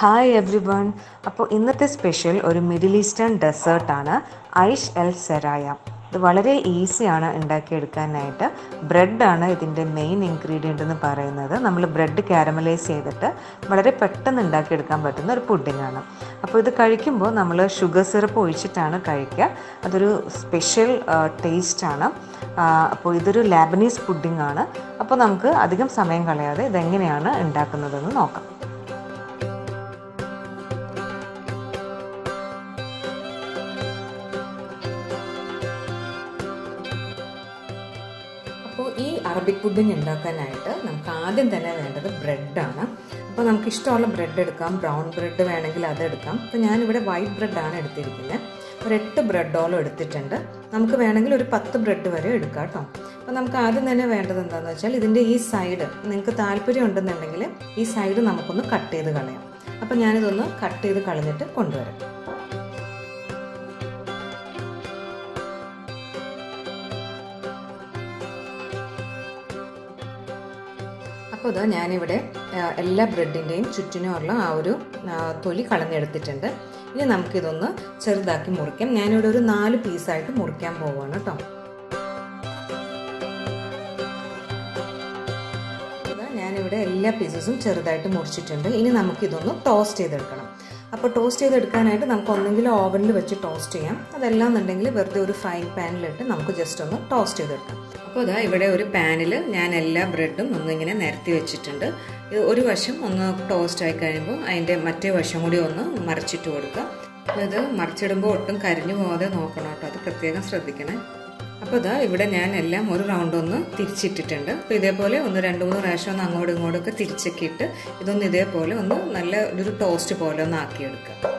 Hi every one. അപ്പോൾ ഇന്നത്തെ special ഒരു മിഡിൽ ഈസ്റ്റേൺ ഡെസേർട്ടാണ് ഐഷ് എൽ സെറായ. ഇത് വളരെ ഈസിയാണ് ഉണ്ടാക്കിയെടുക്കാനായിട്ട്. ബ്രെഡാണ് ഇതിൻ്റെ മെയിൻ ഇൻഗ്രീഡിയൻ്റ് എന്ന് പറയുന്നത്. നമ്മൾ ബ്രെഡ് കാരമലൈസ് ചെയ്തിട്ട് വളരെ പെട്ടെന്ന് ഉണ്ടാക്കിയെടുക്കാൻ പറ്റുന്ന ഒരു പുഡിങ്ങാണ്. അപ്പോൾ ഇത് കഴിക്കുമ്പോൾ നമ്മൾ ഷുഗർ സിറപ്പ് ഒഴിച്ചിട്ടാണ് കഴിക്കുക. അതൊരു സ്പെഷ്യൽ ടേസ്റ്റാണ്. അപ്പോൾ ഇതൊരു ലാബനീസ് പുഡിങ്ങാണ്. അപ്പോൾ നമുക്ക് അധികം സമയം കളയാതെ ഇതെങ്ങനെയാണ് ഉണ്ടാക്കുന്നതെന്ന് നോക്കാം. അപ്പോൾ ഈ അറബിക് പുഡിങ് ഉണ്ടാക്കാനായിട്ട് നമുക്ക് ആദ്യം തന്നെ വേണ്ടത് ബ്രെഡാണ്. അപ്പോൾ നമുക്ക് ഇഷ്ടമുള്ള ബ്രെഡ് എടുക്കാം. ബ്രൗൺ ബ്രെഡ് വേണമെങ്കിൽ അതെടുക്കാം. അപ്പോൾ ഞാനിവിടെ വൈറ്റ് ബ്രെഡാണ് എടുത്തിരിക്കുന്നത്. ഒരു 8 ബ്രെഡോളം എടുത്തിട്ടുണ്ട്. നമുക്ക് വേണമെങ്കിൽ ഒരു 10 ബ്രെഡ് വരെ എടുക്കാം കേട്ടോ. അപ്പോൾ നമുക്ക് ആദ്യം തന്നെ വേണ്ടത് എന്താണെന്ന് വെച്ചാൽ ഇതിൻ്റെ ഈ സൈഡ് നിങ്ങൾക്ക് താല്പര്യം ഉണ്ടെന്നുണ്ടെങ്കിൽ ഈ സൈഡ് നമുക്കൊന്ന് കട്ട് ചെയ്ത് കളയാം. അപ്പോൾ ഞാനിതൊന്ന് കട്ട് ചെയ്ത് കളഞ്ഞിട്ട് കൊണ്ടുവരാം. അപ്പോൾ ഇതാ ഞാനിവിടെ എല്ലാ ബ്രെഡിൻ്റെയും ചുറ്റിനുള്ള ആ ഒരു തൊലി കളഞ്ഞെടുത്തിട്ടുണ്ട്. ഇനി നമുക്കിതൊന്ന് ചെറുതാക്കി മുറിക്കാം. ഞാനിവിടെ ഒരു 4 പീസായിട്ട് മുറിക്കാൻ പോവുകയാണ് കേട്ടോ. ഇതാ ഞാനിവിടെ എല്ലാ പീസസും ചെറുതായിട്ട് മുറിച്ചിട്ടുണ്ട്. ഇനി നമുക്കിതൊന്ന് ടോസ്റ്റ് ചെയ്തെടുക്കണം. അപ്പോൾ ടോസ്റ്റ് ചെയ്തെടുക്കാനായിട്ട് നമുക്ക് ഒന്നെങ്കിലും ഓവനിൽ വെച്ച് ടോസ്റ്റ് ചെയ്യാം, അതെല്ലാം എന്നുണ്ടെങ്കിൽ വെറുതെ ഒരു ഫ്രൈ പാനിലിട്ട് നമുക്ക് ജസ്റ്റ് ഒന്ന് ടോസ്റ്റ് ചെയ്തെടുക്കാം. അപ്പോൾ ഇതാ ഇവിടെ ഒരു പാനിൽ ഞാൻ എല്ലാ ബ്രെഡും ഒന്നിങ്ങനെ നിരത്തി വെച്ചിട്ടുണ്ട്. ഇത് ഒരു വശം ഒന്ന് ടോസ്റ്റ് ആയി കഴിയുമ്പോൾ അതിൻ്റെ മറ്റേ വശം കൂടി ഒന്ന് മറിച്ചിട്ട് കൊടുക്കുക. അപ്പോൾ ഇത് മറിച്ചിടുമ്പോൾ ഒട്ടും കരിഞ്ഞു പോകാതെ നോക്കണം കേട്ടോ, അത് പ്രത്യേകം ശ്രദ്ധിക്കണേ. അപ്പോൾ ഇതാ ഇവിടെ ഞാൻ എല്ലാം ഒരു റൗണ്ട് ഒന്ന് തിരിച്ചിട്ടിട്ടുണ്ട്. അപ്പോൾ ഇതേപോലെ ഒന്ന് 2-3 പ്രാവശ്യം ഒന്ന് അങ്ങോട്ടും ഇങ്ങോട്ടൊക്കെ തിരിച്ചൊക്കെ ഇട്ട് ഇതൊന്ന് ഇതേപോലെ ഒന്ന് നല്ല ഒരു ടോസ്റ്റ് പോലെ ഒന്ന് ആക്കിയെടുക്കുക. അപ്പോൾ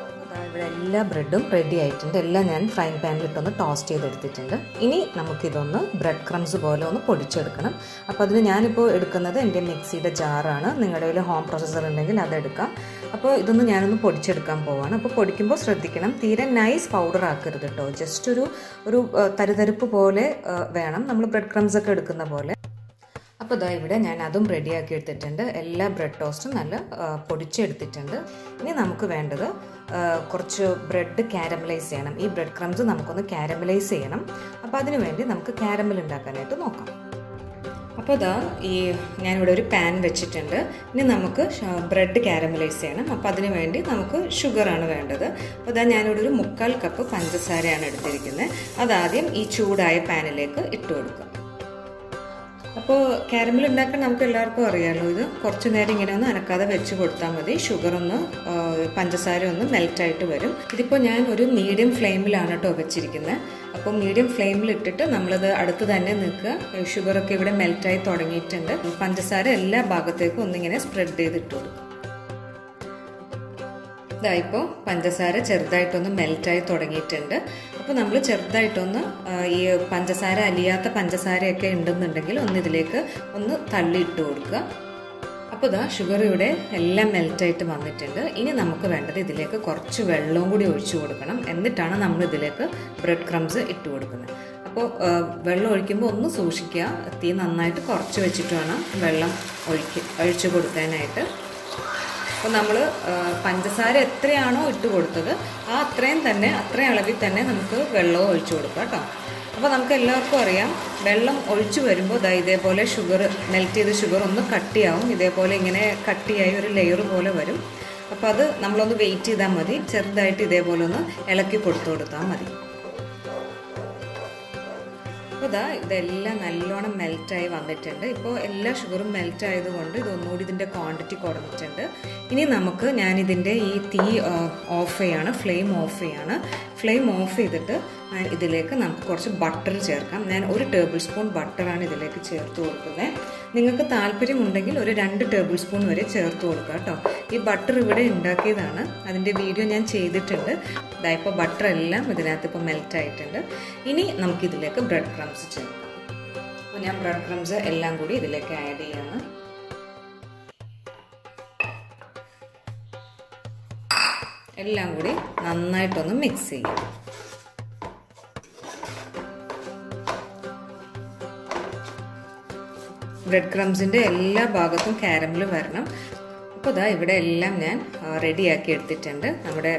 ഇവിടെ എല്ലാ ബ്രെഡും റെഡി ആയിട്ടുണ്ട്. എല്ലാം ഞാൻ ഫ്രൈ പാനിലിട്ടൊന്ന് ടോസ്റ്റ് ചെയ്തെടുത്തിട്ടുണ്ട്. ഇനി നമുക്കിതൊന്ന് ബ്രെഡ് ക്രംസ് പോലെ ഒന്ന് പൊടിച്ചെടുക്കണം. അപ്പോൾ അതിന് ഞാനിപ്പോൾ എടുക്കുന്നത് എൻ്റെ മിക്സിയുടെ ജാറാണ്. നിങ്ങളുടെ കയ്യിൽ ഹോം പ്രോസസ്സർ ഉണ്ടെങ്കിൽ അതെടുക്കാം. അപ്പോൾ ഇതൊന്ന് ഞാനൊന്ന് പൊടിച്ചെടുക്കാൻ പോവാണ്. അപ്പോൾ പൊടിക്കുമ്പോൾ ശ്രദ്ധിക്കണം, തീരെ നൈസ് പൗഡർ ആക്കരുത് കേട്ടോ. ജസ്റ്റ് ഒരു തരിതരിപ്പ് പോലെ വേണം, നമ്മൾ ബ്രെഡ് ക്രംസ് ഒക്കെ എടുക്കുന്ന പോലെ. അപ്പോൾ ഇതാ ഇവിടെ ഞാൻ അതും റെഡിയാക്കി എടുത്തിട്ടുണ്ട്. എല്ലാ ബ്രെഡ് ടോസ്റ്റും നല്ല പൊടിച്ചെടുത്തിട്ടുണ്ട്. ഇനി നമുക്ക് വേണ്ടത് കുറച്ച് ബ്രെഡ് കാരമലൈസ് ചെയ്യണം. ഈ ബ്രെഡ് ക്രംസ് നമുക്കൊന്ന് കാരമലൈസ് ചെയ്യണം. അപ്പോൾ അതിന് വേണ്ടി നമുക്ക് കാരമൽ ഉണ്ടാക്കാനായിട്ട് നോക്കാം. അപ്പോൾ ഇതാ ഞാനിവിടെ ഒരു പാൻ വെച്ചിട്ടുണ്ട്. ഇനി നമുക്ക് ബ്രെഡ് കാരമലൈസ് ചെയ്യണം. അപ്പോൾ അതിന് വേണ്ടി നമുക്ക് ഷുഗറാണ് വേണ്ടത്. അപ്പോൾ ഇതാ ഞാനിവിടെ ഒരു 1/4 കപ്പ് പഞ്ചസാരയാണ് എടുത്തിരിക്കുന്നത്. അതാദ്യം ഈ ചൂടായ പാനിലേക്ക് ഇട്ട് കൊടുക്കുക. അപ്പോൾ കാരമൽ ഉണ്ടാക്കാൻ നമുക്ക് എല്ലാവർക്കും അറിയാമല്ലോ. ഇത് കുറച്ച് നേരം ഇങ്ങനെ ഒന്ന് അനക്കാതെ വെച്ച് കൊടുത്താൽ മതി. ഷുഗറൊന്ന് പഞ്ചസാര ഒന്ന് മെൽറ്റായിട്ട് വരും. ഇതിപ്പോൾ ഞാൻ ഒരു മീഡിയം ഫ്ലെയിമിലാണ് കേട്ടോ വെച്ചിരിക്കുന്നത്. അപ്പോൾ മീഡിയം ഫ്ലെയിമിലിട്ടിട്ട് നമ്മളത് അടുത്ത് തന്നെ നിൽക്കുക. ഷുഗറൊക്കെ ഇവിടെ മെൽറ്റായി തുടങ്ങിയിട്ടുണ്ട്. പഞ്ചസാര എല്ലാ ഭാഗത്തേക്കും ഒന്നിങ്ങനെ സ്പ്രെഡ് ചെയ്തിട്ട് കൊടുക്കും. ഇതായിപ്പോൾ പഞ്ചസാര ചെറുതായിട്ടൊന്ന് മെൽറ്റായി തുടങ്ങിയിട്ടുണ്ട്. അപ്പോൾ നമ്മൾ ചെറുതായിട്ടൊന്ന് ഈ പഞ്ചസാര അലിയാത്ത പഞ്ചസാരയൊക്കെ ഉണ്ടെന്നുണ്ടെങ്കിൽ ഒന്ന് ഇതിലേക്ക് ഒന്ന് തള്ളിയിട്ട് കൊടുക്കുക. അപ്പോൾ ഇതാ ഷുഗർ ഇവിടെ എല്ലാം മെൽറ്റായിട്ട് വന്നിട്ടുണ്ട്. ഇനി നമുക്ക് വേണ്ടത് ഇതിലേക്ക് കുറച്ച് വെള്ളവും കൂടി ഒഴിച്ചു കൊടുക്കണം. എന്നിട്ടാണ് നമ്മൾ ഇതിലേക്ക് ബ്രെഡ് ക്രംസ് ഇട്ട് കൊടുക്കുന്നത്. അപ്പോൾ വെള്ളം ഒഴിക്കുമ്പോൾ ഒന്ന് സൂക്ഷിക്കുക. തീ നന്നായിട്ട് കുറച്ച് വെച്ചിട്ട് വേണം വെള്ളം ഒഴിച്ചു കൊടുക്കാനായിട്ട്. അപ്പോൾ നമ്മൾ പഞ്ചസാര എത്രയാണോ ഇട്ട് കൊടുത്തത് ആ അത്രയും അളവിൽ തന്നെ നമുക്ക് വെള്ളവും ഒഴിച്ചു കൊടുക്കാം കേട്ടോ. അപ്പോൾ നമുക്ക് എല്ലാവർക്കും അറിയാം, വെള്ളം ഒഴിച്ചു വരുമ്പോൾ ദാ ഇതേപോലെ ഷുഗർ മെൽറ്റ് ചെയ്ത് ഷുഗർ ഒന്ന് കട്ടിയാവും. ഇതേപോലെ ഇങ്ങനെ കട്ടിയായി ഒരു ലെയർ പോലെ വരും. അപ്പോൾ അത് നമ്മളൊന്ന് വെയിറ്റ് ചെയ്താൽ മതി. ചെറുതായിട്ട് ഇതേപോലെ ഒന്ന് ഇളക്കി കൊടുത്തു കൊടുത്താൽ മതി. അപ്പോൾ ഇതാ ഇതെല്ലാം നല്ലോണം മെൽറ്റായി വന്നിട്ടുണ്ട്. ഇപ്പോൾ എല്ലാ ഷുഗറും മെൽറ്റ് ആയതുകൊണ്ട് ഇതൊന്നുകൂടി ഇതിൻ്റെ ക്വാണ്ടിറ്റി കുറഞ്ഞിട്ടുണ്ട്. ഇനി നമുക്ക് ഞാനിതിൻ്റെ ഈ തീ ഓഫ് ചെയ്യാണ്, ഫ്ലെയിം ഓഫ് ചെയ്തിട്ട് ഇതിലേക്ക് നമുക്ക് കുറച്ച് ബട്ടർ ചേർക്കാം. ഞാൻ 1 ടേബിൾ സ്പൂൺ ബട്ടറാണ് ഇതിലേക്ക് ചേർത്ത് കൊടുക്കുന്നത്. നിങ്ങൾക്ക് താല്പര്യമുണ്ടെങ്കിൽ ഒരു 2 ടേബിൾ സ്പൂൺ വരെ ചേർത്ത് കൊടുക്കുക കേട്ടോ. ഈ ബട്ടർ ഇവിടെ ഉണ്ടാക്കിയതാണ്, അതിൻ്റെ വീഡിയോ ഞാൻ ചെയ്തിട്ടുണ്ട്. ഇതായിപ്പോൾ ബട്ടർ എല്ലാം ഇതിനകത്ത് ഇപ്പോൾ മെൽറ്റ് ആയിട്ടുണ്ട്. ഇനി നമുക്കിതിലേക്ക് ബ്രെഡ് ക്രംസ് ചേർക്കാം. അപ്പോൾ ഞാൻ ബ്രെഡ് ക്രംസ് എല്ലാം കൂടി ഇതിലേക്ക് ആഡ് ചെയ്യാണ്. എല്ലാം കൂടി നന്നായിട്ടൊന്ന് മിക്സ് ചെയ്യാം. ബ്രെഡ് ക്രംസിൻ്റെ എല്ലാ ഭാഗത്തും കാരമൽ വരണം. അപ്പോൾ ദാ ഇവിടെ എല്ലാം ഞാൻ റെഡിയാക്കി എടുത്തിട്ടുണ്ട്. നമ്മുടെ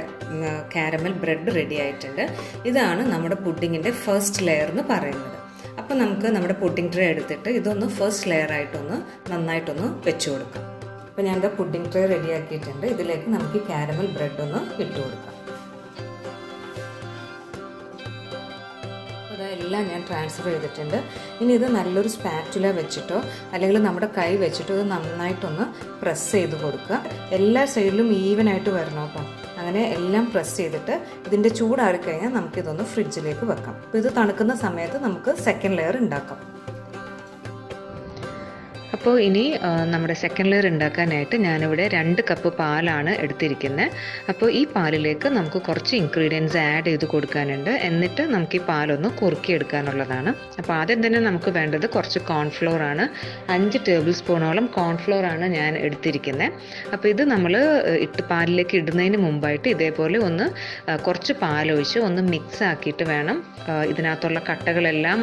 കാരമൽ ബ്രെഡ് റെഡി ആയിട്ടുണ്ട്. ഇതാണ് നമ്മുടെ പുഡിങ്ങിൻ്റെ ഫസ്റ്റ് ലെയർ എന്ന് പറയുന്നത്. അപ്പോൾ നമുക്ക് നമ്മുടെ പുഡിംഗ് ട്രേ എടുത്തിട്ട് ഇതൊന്ന് ഫസ്റ്റ് ലെയർ ആയിട്ടൊന്ന് നന്നായിട്ടൊന്ന് വെച്ചു കൊടുക്കാം. അപ്പോൾ ഞാൻ ദാ പുഡിംഗ് ട്രേ റെഡിയാക്കിയിട്ടുണ്ട്. ഇതിലേക്ക് നമുക്ക് കാരമൽ ബ്രെഡ് ഒന്ന് ഇട്ട് കൊടുക്കാം. അതെല്ലാം ഞാൻ ട്രാൻസ്ഫർ ചെയ്തിട്ടുണ്ട്. ഇനി ഇത് നല്ലൊരു സ്പാറ്റുല വെച്ചിട്ടോ അല്ലെങ്കിൽ നമ്മുടെ കൈ വെച്ചിട്ടോ ഇത് നന്നായിട്ടൊന്ന് പ്രസ് ചെയ്ത് കൊടുക്കുക. എല്ലാ സൈഡിലും ഈവനായിട്ട് വരണം. അപ്പം അങ്ങനെ എല്ലാം പ്രസ് ചെയ്തിട്ട് ഇതിൻ്റെ ചൂടാറിക്കഴിഞ്ഞാൽ നമുക്കിതൊന്ന് ഫ്രിഡ്ജിലേക്ക് വെക്കാം. അപ്പോൾ ഇത് തണുക്കുന്ന സമയത്ത് നമുക്ക് സെക്കൻഡ് ലെയർ ഉണ്ടാക്കാം. അപ്പോൾ ഇനി നമ്മുടെ സെക്കൻഡ് ലെയർ ഉണ്ടാക്കാനായിട്ട് ഞാനിവിടെ 2 കപ്പ് പാലാണ് എടുത്തിരിക്കുന്നത്. അപ്പോൾ ഈ പാലിലേക്ക് നമുക്ക് കുറച്ച് ഇൻഗ്രീഡിയൻസ് ആഡ് ചെയ്ത് കൊടുക്കാനുണ്ട്. എന്നിട്ട് നമുക്ക് ഈ പാലൊന്ന് കുറുക്കിയെടുക്കാനുള്ളതാണ്. അപ്പോൾ ആദ്യം തന്നെ നമുക്ക് വേണ്ടത് കുറച്ച് കോൺഫ്ലോർ ആണ്. 5 ടേബിൾ സ്പൂണോളം കോൺഫ്ലോർ ആണ് ഞാൻ എടുത്തിരിക്കുന്നത്. അപ്പോൾ ഇത് നമ്മൾ പാലിലേക്ക് ഇടുന്നതിന് മുമ്പായിട്ട് ഇതേപോലെ ഒന്ന് കുറച്ച് പാലൊഴിച്ച് ഒന്ന് മിക്സ് ആക്കിയിട്ട് വേണം, ഇതിനകത്തുള്ള കട്ടകളെല്ലാം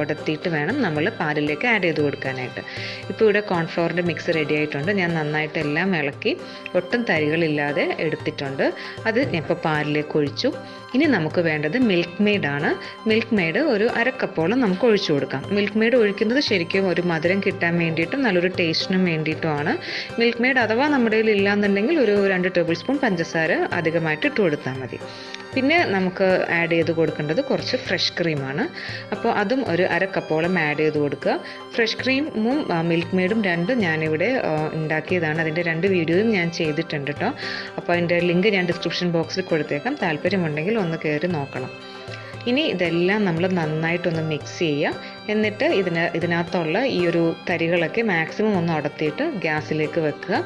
ഉടത്തിയിട്ട് വേണം നമ്മൾ പാലിലേക്ക് ആഡ് ചെയ്ത് കൊടുക്കാനായിട്ട്. ഇപ്പോൾ ഇവിടെ കോൺഫ്ലോറിൻ്റെ മിക്സ് റെഡി ആയിട്ടുണ്ട്. ഞാൻ നന്നായിട്ട് എല്ലാം ഇളക്കി ഒട്ടും തരികളില്ലാതെ എടുത്തിട്ടുണ്ട്. അത് ഇപ്പോൾ പാലിലേക്ക് ഒഴിച്ചു. ഇനി നമുക്ക് വേണ്ടത് മിൽക്ക് മെയ്ഡാണ്. മിൽക്ക് മെയ്ഡ് ഒരു 1/2 കപ്പോളം നമുക്ക് ഒഴിച്ചു കൊടുക്കാം. മിൽക്ക് മെയ്ഡ് ഒഴിക്കുന്നത് ശരിക്കും ഒരു മധുരം കിട്ടാൻ വേണ്ടിയിട്ടും നല്ലൊരു ടേസ്റ്റിനും വേണ്ടിയിട്ടുമാണ്. മിൽക്ക് മെയ്ഡ് അഥവാ നമ്മുടെ കയ്യിൽ ഇല്ലാന്നുണ്ടെങ്കിൽ ഒരു 2 ടേബിൾ സ്പൂൺ പഞ്ചസാര അധികമായിട്ട് ഇട്ട് കൊടുത്താൽ മതി. പിന്നെ നമുക്ക് ആഡ് ചെയ്ത് കൊടുക്കേണ്ടത് കുറച്ച് ഫ്രഷ് ക്രീമാണ്. അപ്പോൾ അതും ഒരു 1/2 കപ്പോളം ആഡ് ചെയ്ത് കൊടുക്കുക. ഫ്രഷ് ക്രീമും മിൽക്ക് മെയ്ഡും രണ്ടും ഞാനിവിടെ ഉണ്ടാക്കിയതാണ്. അതിൻ്റെ 2 വീഡിയോയും ഞാൻ ചെയ്തിട്ടുണ്ട് കേട്ടോ. അപ്പോൾ അതിൻ്റെ ലിങ്ക് ഞാൻ ഡിസ്ക്രിപ്ഷൻ ബോക്സിൽ കൊടുത്തേക്കാം. താല്പര്യമുണ്ടെങ്കിൽ ഒന്ന് കയറി നോക്കണം. ഇനി ഇതെല്ലാം നമ്മൾ നന്നായിട്ടൊന്ന് മിക്സ് ചെയ്യുക. എന്നിട്ട് ഇതിനകത്തുള്ള ഈ ഒരു തരികളൊക്കെ മാക്സിമം ഒന്ന് ഉടത്തിയിട്ട് ഗ്യാസിലേക്ക് വെക്കുക.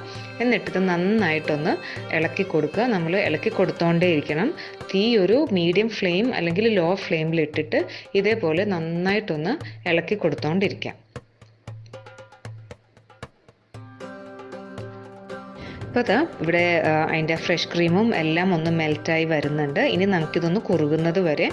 എന്നിട്ടിത് നന്നായിട്ടൊന്ന് ഇളക്കി കൊടുക്കുക. നമ്മൾ ഇളക്കി കൊടുത്തോണ്ടേ ഇരിക്കണം. തീ ഒരു മീഡിയം ഫ്ലെയിം അല്ലെങ്കിൽ ലോ ഫ്ലെയിമിലിട്ടിട്ട് ഇതേപോലെ നന്നായിട്ടൊന്ന് ഇളക്കി കൊടുത്തോണ്ടിരിക്കാം. അപ്പോൾ അതാ ഇവിടെ അതിൻ്റെ ഫ്രഷ് ക്രീമും എല്ലാം ഒന്ന് മെൽറ്റായി വരുന്നുണ്ട്. ഇനി നമുക്കിതൊന്ന് കുറുകുന്നത് വരെ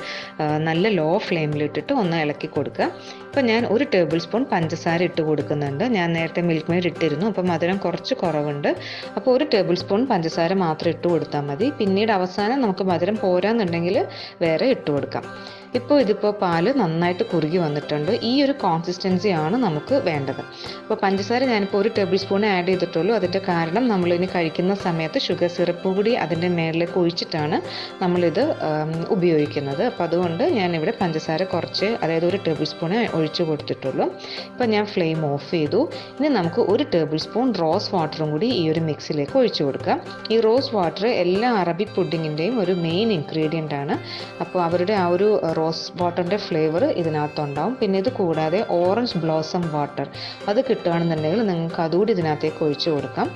നല്ല ലോ ഫ്ലെയിമിലിട്ടിട്ട് ഒന്ന് ഇളക്കി കൊടുക്കുക. ഇപ്പോൾ ഞാൻ 1 ടേബിൾ സ്പൂൺ പഞ്ചസാര ഇട്ട് കൊടുക്കുന്നുണ്ട്. ഞാൻ നേരത്തെ മിൽക്ക് മെയ്ഡ് ഇട്ടിരുന്നു. അപ്പോൾ മധുരം കുറച്ച് കുറവുണ്ട്. അപ്പോൾ 1 ടേബിൾ സ്പൂൺ പഞ്ചസാര മാത്രം ഇട്ട് കൊടുത്താൽ മതി. പിന്നീട് അവസാനം നമുക്ക് മധുരം പോരാന്നുണ്ടെങ്കിൽ വേറെ ഇട്ട് കൊടുക്കാം. ഇതിപ്പോൾ പാല് നന്നായിട്ട് കുറുകി വന്നിട്ടുണ്ട്. ഈ ഒരു കോൺസിസ്റ്റൻസിയാണ് നമുക്ക് വേണ്ടത്. അപ്പോൾ പഞ്ചസാര ഞാനിപ്പോൾ 1 ടേബിൾ സ്പൂൺ ആഡ് ചെയ്തിട്ടുള്ളൂ. അതിൻ്റെ കാരണം നമ്മളിനി കഴിക്കുന്ന സമയത്ത് ഷുഗർ സിറപ്പ് കൂടി അതിൻ്റെ മേളിലേക്ക് ഒഴിച്ചിട്ടാണ് നമ്മളിത് ഉപയോഗിക്കുന്നത്. അപ്പോൾ അതുകൊണ്ട് ഞാനിവിടെ പഞ്ചസാര കുറച്ച്, അതായത് 1 ടേബിൾ സ്പൂൺ ഒഴിച്ചു കൊടുത്തിട്ടുള്ളൂ. ഇപ്പോൾ ഞാൻ ഫ്ലെയിം ഓഫ് ചെയ്തു. ഇനി നമുക്ക് 1 ടേബിൾ സ്പൂൺ റോസ് വാട്ടറും കൂടി ഈ ഒരു മിക്സിലേക്ക് ഒഴിച്ചു കൊടുക്കാം. ഈ റോസ് വാട്ടർ എല്ലാ അറബിക് പുഡിങ്ങിൻ്റെയും ഒരു മെയിൻ ഇൻഗ്രീഡിയൻ്റ് ആണ്. അപ്പോൾ അവരുടെ ആ ഒരു റോസ് വാട്ടറിൻ്റെ ഫ്ലേവർ ഇതിനകത്തുണ്ടാവും. പിന്നെ ഇത് കൂടാതെ ഓറഞ്ച് ബ്ലോസം വാട്ടർ അത് കിട്ടുകയാണെന്നുണ്ടെങ്കിൽ നിങ്ങൾക്ക് അതുകൂടി ഇതിനകത്തേക്ക് ഒഴിച്ചു കൊടുക്കാം.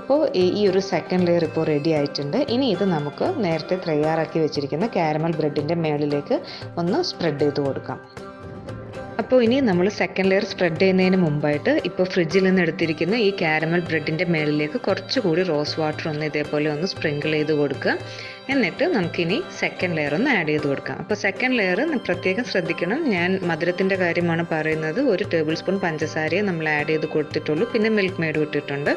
അപ്പോൾ ഈ ഒരു സെക്കൻഡ് ലെയർ ഇപ്പോൾ റെഡി ആയിട്ടുണ്ട്. ഇനി ഇത് നമുക്ക് നേരത്തെ തയ്യാറാക്കി വെച്ചിരിക്കുന്ന കാരമൽ ബ്രെഡിൻ്റെ മേളിലേക്ക് ഒന്ന് സ്പ്രെഡ് ചെയ്ത് കൊടുക്കാം. അപ്പോൾ ഇനി നമ്മൾ സെക്കൻഡ് ലെയർ സ്പ്രെഡ് ചെയ്യുന്നതിന് മുമ്പായിട്ട് ഇപ്പോൾ ഫ്രിഡ്ജിൽ നിന്ന് എടുത്തിരിക്കുന്ന ഈ കാരമൽ ബ്രെഡിൻ്റെ മേളിലേക്ക് കുറച്ചുകൂടി റോസ് വാട്ടർ ഒന്ന് ഇതേപോലെ ഒന്ന് സ്പ്രിങ്കിൾ ചെയ്ത് കൊടുക്കുക. എന്നിട്ട് നമുക്കിനി സെക്കൻഡ് ലെയർ ഒന്ന് ആഡ് ചെയ്ത് കൊടുക്കാം. അപ്പോൾ സെക്കൻഡ് ലെയർ പ്രത്യേകം ശ്രദ്ധിക്കണം. ഞാൻ മധുരത്തിൻ്റെ കാര്യമാണ് പറയുന്നത്. 1 ടേബിൾ സ്പൂൺ പഞ്ചസാരയെ നമ്മൾ ആഡ് ചെയ്ത് കൊടുത്തിട്ടുള്ളൂ. പിന്നെ മിൽക്ക് മെയ്ഡ് ഇട്ടിട്ടുണ്ട്.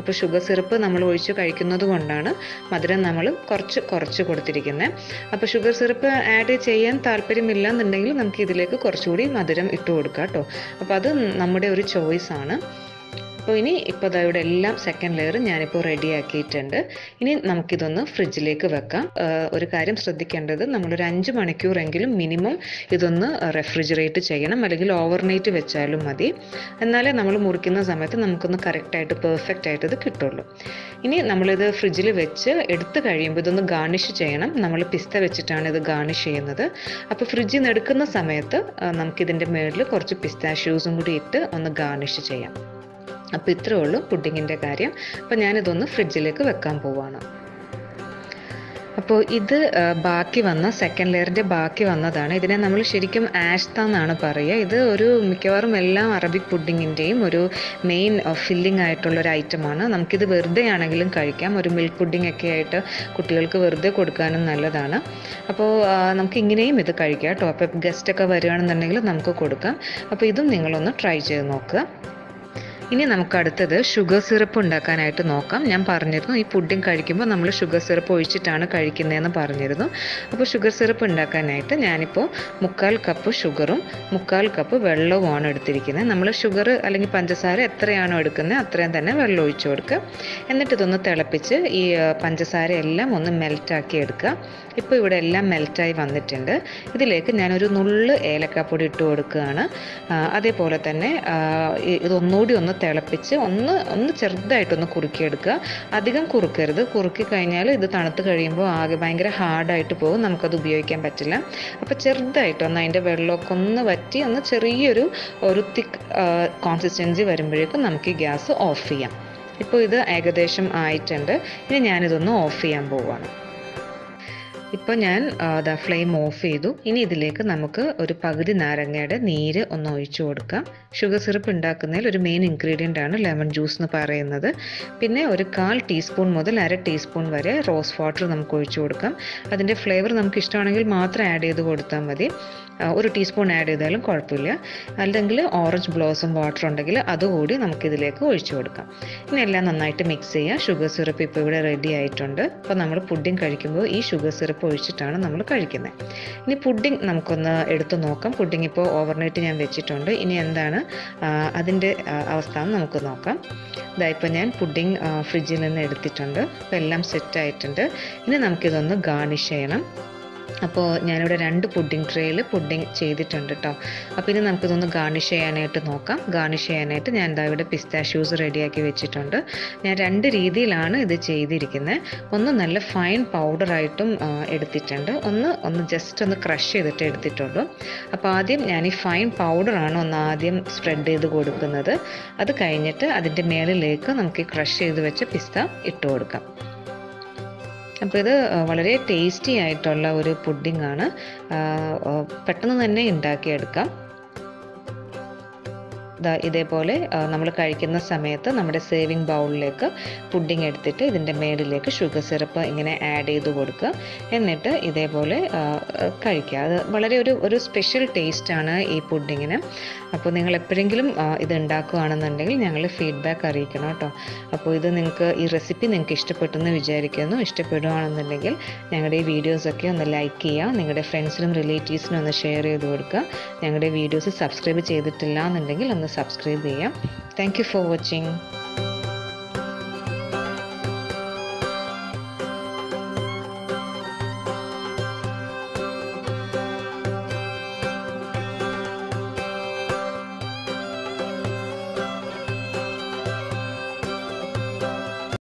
അപ്പോൾ ഷുഗർ സിറപ്പ് നമ്മൾ ഒഴിച്ച് കഴിക്കുന്നത് കൊണ്ടാണ് മധുരം നമ്മൾ കുറച്ച് കുറച്ച് കൊടുത്തിരിക്കുന്നത്. അപ്പോൾ ഷുഗർ സിറപ്പ് ആഡ് ചെയ്യാൻ താല്പര്യമില്ല എന്നുണ്ടെങ്കിൽ നമുക്ക് ഇതിലേക്ക് കുറച്ചുകൂടി മധുരം ഇട്ട് കൊടുക്കാം കേട്ടോ. അപ്പോൾ അത് നമ്മുടെ ഒരു ചോയ്സാണ്. അപ്പോൾ ഇനി ഇപ്പോൾ ഇവിടെ എല്ലാം സെക്കൻഡ് ലെയർ ഞാനിപ്പോൾ റെഡിയാക്കിയിട്ടുണ്ട്. ഇനി നമുക്കിതൊന്ന് ഫ്രിഡ്ജിലേക്ക് വെക്കാം. ഒരു കാര്യം ശ്രദ്ധിക്കേണ്ടത്, നമ്മളൊരു 5 മണിക്കൂറെങ്കിലും മിനിമം ഇതൊന്ന് റെഫ്രിജറേറ്റ് ചെയ്യണം. അല്ലെങ്കിൽ ഓവർനൈറ്റ് വെച്ചാലും മതി. എന്നാലേ നമ്മൾ മുറിക്കുന്ന സമയത്ത് നമുക്കൊന്ന് കറക്റ്റായിട്ട് പെർഫെക്റ്റ് ആയിട്ട് ഇത് കിട്ടുള്ളൂ. ഇനി നമ്മളിത് ഫ്രിഡ്ജിൽ വെച്ച് എടുത്ത് കഴിയുമ്പോൾ ഇതൊന്ന് ഗാർണിഷ് ചെയ്യണം. നമ്മൾ പിസ്ത വെച്ചിട്ടാണ് ഇത് ഗാർണിഷ് ചെയ്യുന്നത്. അപ്പോൾ ഫ്രിഡ്ജിൽ നിന്ന് എടുക്കുന്ന സമയത്ത് നമുക്കിതിൻ്റെ മേളിൽ കുറച്ച് പിസ്താഷ്യൂസും കൂടി ഇട്ട് ഒന്ന് ഗാർണിഷ് ചെയ്യാം. അപ്പോൾ ഇത്രയേ ഉള്ളൂ പുഡിങ്ങിൻ്റെ കാര്യം. അപ്പോൾ ഞാനിതൊന്ന് ഫ്രിഡ്ജിലേക്ക് വെക്കാൻ പോവാണ്. അപ്പോൾ ഇത് ബാക്കി വന്ന സെക്കൻഡ് ലെയറിൻ്റെ ബാക്കി വന്നതാണ്. ഇതിനെ നമ്മൾ ശരിക്കും ആഷ്ത എന്നാണ് പറയുക. ഇത് ഒരു മിക്കവാറും എല്ലാ അറബിക് പുഡിങ്ങിൻ്റെയും ഒരു മെയിൻ ഫില്ലിംഗ് ആയിട്ടുള്ളൊരു ഐറ്റമാണ്. നമുക്കിത് വെറുതെ ആണെങ്കിലും കഴിക്കാം. ഒരു മിൽക്ക് പുഡിങ്ങൊക്കെ ആയിട്ട് കുട്ടികൾക്ക് വെറുതെ കൊടുക്കാനും നല്ലതാണ്. അപ്പോൾ നമുക്ക് ഇങ്ങനെയും ഇത് കഴിക്കാം കേട്ടോ. അപ്പോൾ ഗസ്റ്റൊക്കെ വരികയാണെന്നുണ്ടെങ്കിൽ നമുക്ക് കൊടുക്കാം. അപ്പോൾ ഇതും നിങ്ങളൊന്ന് ട്രൈ ചെയ്ത് നോക്കുക. ഇനി നമുക്ക് അടുത്തത് ഷുഗർ സിറപ്പ് ഉണ്ടാക്കാനായിട്ട് നോക്കാം. ഞാൻ പറഞ്ഞിരുന്നു ഈ പുഡിംഗ് കഴിക്കുമ്പോൾ നമ്മൾ ഷുഗർ സിറപ്പ് ഒഴിച്ചിട്ടാണ് കഴിക്കുന്നതെന്ന് പറഞ്ഞിരുന്നു. അപ്പോൾ ഷുഗർ സിറപ്പ് ഉണ്ടാക്കാനായിട്ട് ഞാനിപ്പോൾ 1/4 കപ്പ് ഷുഗറും 1/4 കപ്പ് വെള്ളവുമാണ് എടുത്തിരിക്കുന്നത്. നമ്മൾ ഷുഗർ അല്ലെങ്കിൽ പഞ്ചസാര എത്രയാണോ എടുക്കുന്നത് അത്രയും തന്നെ വെള്ളം ഒഴിച്ചു കൊടുക്കുക. എന്നിട്ട് ഇതൊന്ന് തിളപ്പിച്ച് ഈ പഞ്ചസാര എല്ലാം ഒന്ന് മെൽറ്റാക്കി എടുക്കുക. ഇപ്പോൾ ഇവിടെ എല്ലാം മെൽറ്റായി വന്നിട്ടുണ്ട്. ഇതിലേക്ക് ഞാനൊരു നുള്ള് ഏലക്കാപ്പൊടി ഇട്ട് കൊടുക്കുകയാണ്. അതേപോലെ തന്നെ ഇതൊന്നുകൂടി ഒന്ന് തിളപ്പിച്ച് ഒന്ന് ചെറുതായിട്ടൊന്ന് കുറുക്കിയെടുക്കുക. അധികം കുറുക്കരുത്, കുറുക്കി കഴിഞ്ഞാൽ ഇത് തണുത്ത് കഴിയുമ്പോൾ ആകെ ഭയങ്കര ഹാർഡായിട്ട് പോകും, നമുക്കത് ഉപയോഗിക്കാൻ പറ്റില്ല. അപ്പോൾ ചെറുതായിട്ടൊന്ന് അതിൻ്റെ വെള്ളമൊക്കെ ഒന്ന് വറ്റി ഒന്ന് ചെറിയൊരു തിക്ക് കോൺസിസ്റ്റൻസി വരുമ്പോഴേക്കും നമുക്ക് ഗ്യാസ് ഓഫ് ചെയ്യാം. ഇപ്പോൾ ഇത് ഏകദേശം ആയിട്ടുണ്ട്. ഇനി ഞാനിതൊന്ന് ഓഫ് ചെയ്യാൻ പോവുകയാണ്. ഇപ്പോൾ ഞാൻ ദാ ഫ്ലെയിം ഓഫ് ചെയ്തു. ഇനി ഇതിലേക്ക് നമുക്ക് ഒരു പകുതി നാരങ്ങയുടെ നീര് ഒന്ന് ഒഴിച്ചു കൊടുക്കാം. ഷുഗർ സിറപ്പ് ഉണ്ടാക്കുന്നതിൽ ഒരു മെയിൻ ഇൻഗ്രീഡിയൻ്റ് ആണ് ലെമൺ ജ്യൂസ് എന്ന് പറയുന്നത്. പിന്നെ ഒരു 1/4 ടീസ്പൂൺ മുതൽ 1/2 ടീസ്പൂൺ വരെ റോസ് വാട്ടർ നമുക്ക് ഒഴിച്ചു കൊടുക്കാം. അതിൻ്റെ ഫ്ലേവർ നമുക്ക് ഇഷ്ടമാണെങ്കിൽ മാത്രം ആഡ് ചെയ്ത് കൊടുത്താൽ മതി. 1 ടീസ്പൂൺ ആഡ് ചെയ്താലും കുഴപ്പമില്ല. അല്ലെങ്കിൽ ഓറഞ്ച് ബ്ലോസം വാട്ടർ ഉണ്ടെങ്കിൽ അതുകൂടി നമുക്കിതിലേക്ക് ഒഴിച്ചു കൊടുക്കാം. ഇനി എല്ലാം നന്നായിട്ട് മിക്സ് ചെയ്യുക. ഷുഗർ സിറപ്പ് ഇപ്പോൾ ഇവിടെ റെഡി ആയിട്ടുണ്ട്. അപ്പോൾ നമ്മൾ പുഡിംഗ് കഴിക്കുമ്പോൾ ഈ ഷുഗർ സിറപ്പ് ഒഴിച്ചിട്ടാണ് നമ്മൾ കഴിക്കുന്നത്. ഇനി പുഡിംഗ് നമുക്കൊന്ന് എടുത്തു നോക്കാം. പുഡിംഗ് ഇപ്പോൾ ഓവർനൈറ്റ് ഞാൻ വെച്ചിട്ടുണ്ട്. ഇനി എന്താണ് അതിൻ്റെ അവസ്ഥ എന്ന് നമുക്ക് നോക്കാം. ഇതായിപ്പോൾ ഞാൻ പുഡിംഗ് ഫ്രിഡ്ജിൽ നിന്ന് എടുത്തിട്ടുണ്ട്. അപ്പോൾ എല്ലാം സെറ്റായിട്ടുണ്ട്. ഇനി നമുക്കിതൊന്ന് ഗാർണിഷ് ചെയ്യണം. അപ്പോൾ ഞാനിവിടെ 2 പുഡിംഗ് ട്രേയിൽ പുഡിംഗ് ചെയ്തിട്ടുണ്ട് കേട്ടോ. അപ്പോൾ ഇനി നമുക്കിതൊന്ന് ഗാർണിഷ് ചെയ്യാനായിട്ട് നോക്കാം. ഗാർണിഷ് ചെയ്യാനായിട്ട് ഞാൻ എന്താ ഇവിടെ പിസ്താഷ്യൂസ് റെഡിയാക്കി വെച്ചിട്ടുണ്ട്. ഞാൻ 2 രീതിയിലാണ് ഇത് ചെയ്തിരിക്കുന്നത്. ഒന്ന് നല്ല ഫൈൻ പൗഡറായിട്ടും എടുത്തിട്ടുണ്ട്, ഒന്ന് ജസ്റ്റ് ഒന്ന് ക്രഷ് ചെയ്തിട്ട് എടുത്തിട്ടുള്ളൂ. അപ്പോൾ ആദ്യം ഞാൻ ഈ ഫൈൻ പൗഡറാണ് ആദ്യം സ്പ്രെഡ് ചെയ്ത് കൊടുക്കുന്നത്. അത് കഴിഞ്ഞിട്ട് അതിൻ്റെ മേളിലേക്ക് നമുക്ക് ക്രഷ് ചെയ്ത് വെച്ച പിസ്ത ഇട്ട് കൊടുക്കാം. അപ്പോൾ ഇത് വളരെ ടേസ്റ്റി ആയിട്ടുള്ള ഒരു പുഡിംഗ് ആണ്. പെട്ടെന്ന് തന്നെ ഉണ്ടാക്കിയെടുക്കാം. ഇതേപോലെ നമ്മൾ കഴിക്കുന്ന സമയത്ത് നമ്മുടെ സേവിങ് ബൗളിലേക്ക് പുഡിംഗ് എടുത്തിട്ട് ഇതിൻ്റെ മേളിലേക്ക് ഷുഗർ സിറപ്പ് ഇങ്ങനെ ആഡ് ചെയ്ത് കൊടുക്കുക. എന്നിട്ട് ഇതേപോലെ കഴിക്കുക. അത് വളരെ ഒരു സ്പെഷ്യൽ ടേസ്റ്റാണ് ഈ പുഡിങ്ങിന്. അപ്പോൾ നിങ്ങൾ എപ്പോഴെങ്കിലും ഇത് ഉണ്ടാക്കുകയാണെന്നുണ്ടെങ്കിൽ ഞങ്ങൾ ഫീഡ്ബാക്ക് അറിയിക്കണം കേട്ടോ. അപ്പോൾ ഇത് ഈ റെസിപ്പി നിങ്ങൾക്ക് ഇഷ്ടപ്പെട്ടെന്ന് വിചാരിക്കുന്നു. ഇഷ്ടപ്പെടുകയാണെന്നുണ്ടെങ്കിൽ ഞങ്ങളുടെ ഈ വീഡിയോസൊക്കെ ഒന്ന് ലൈക്ക് ചെയ്യുക. നിങ്ങളുടെ ഫ്രണ്ട്സിനും റിലേറ്റീവ്സിനും ഒന്ന് ഷെയർ ചെയ്ത് കൊടുക്കുക. ഞങ്ങളുടെ വീഡിയോസ് സബ്സ്ക്രൈബ് ചെയ്തിട്ടില്ല എന്നുണ്ടെങ്കിൽ ഒന്ന് സബ്സ്ക്രൈബ് ചെയ്യാം. Thank you for watching.